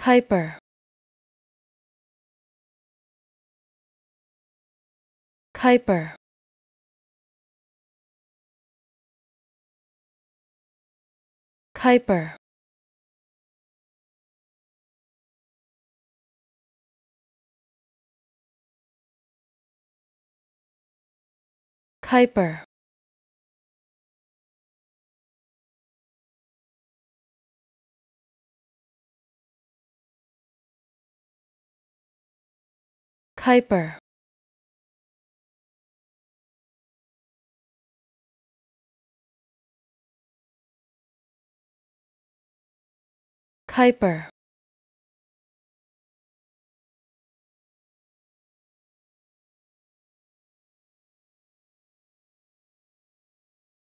Kuiper, Kuiper, Kuiper, Kuiper, Kuiper, Kuiper.